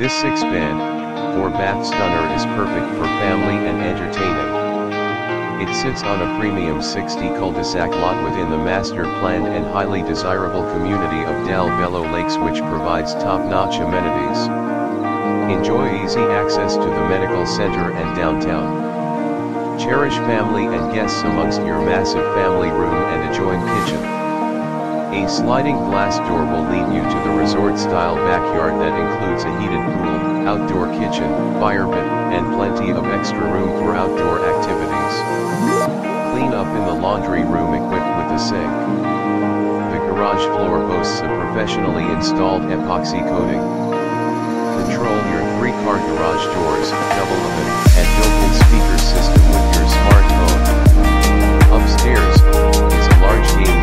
This 6-bed, 4-bath stunner is perfect for family and entertaining. It sits on a premium 60 cul-de-sac lot within the master-planned and highly desirable community of Del Bello Lakes, which provides top-notch amenities. Enjoy easy access to the medical center and downtown. Cherish family and guests amongst your massive family room and adjoined kitchen. A sliding glass door will lead you to the resort-style backyard that includes a heated pool, outdoor kitchen, fire pit, and plenty of extra room for outdoor activities. Clean up in the laundry room equipped with a sink. The garage floor boasts a professionally installed epoxy coating. Control your 3-car garage doors, double open, and built-in speaker system with your smartphone. Upstairs is a large game